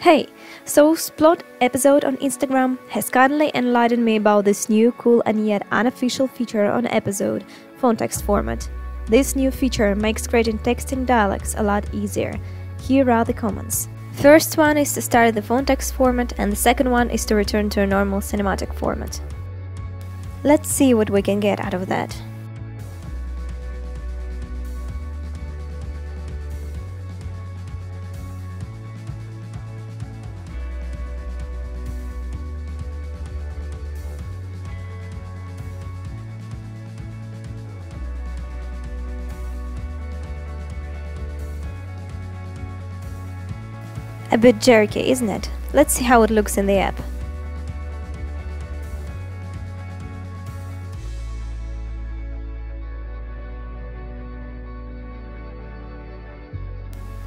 Hey, so Splot episode on Instagram has kindly enlightened me about this new cool and yet unofficial feature on Episode, phone text format. This new feature makes creating texting dialects a lot easier. Here are the comments. First one is to start the phone text format and the second one is to return to a normal cinematic format. Let's see what we can get out of that. A bit jerky, isn't it? Let's see how it looks in the app.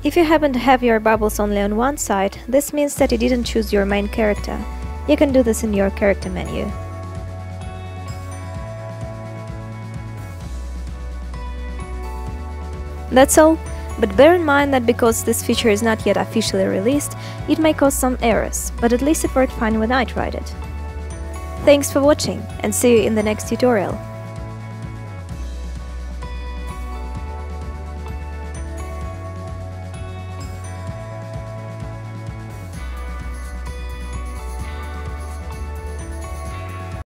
If you happen to have your bubbles only on one side, this means that you didn't choose your main character. You can do this in your character menu. That's all. But bear in mind that because this feature is not yet officially released, it may cause some errors, but at least it worked fine when I tried it. Thanks for watching, and see you in the next tutorial!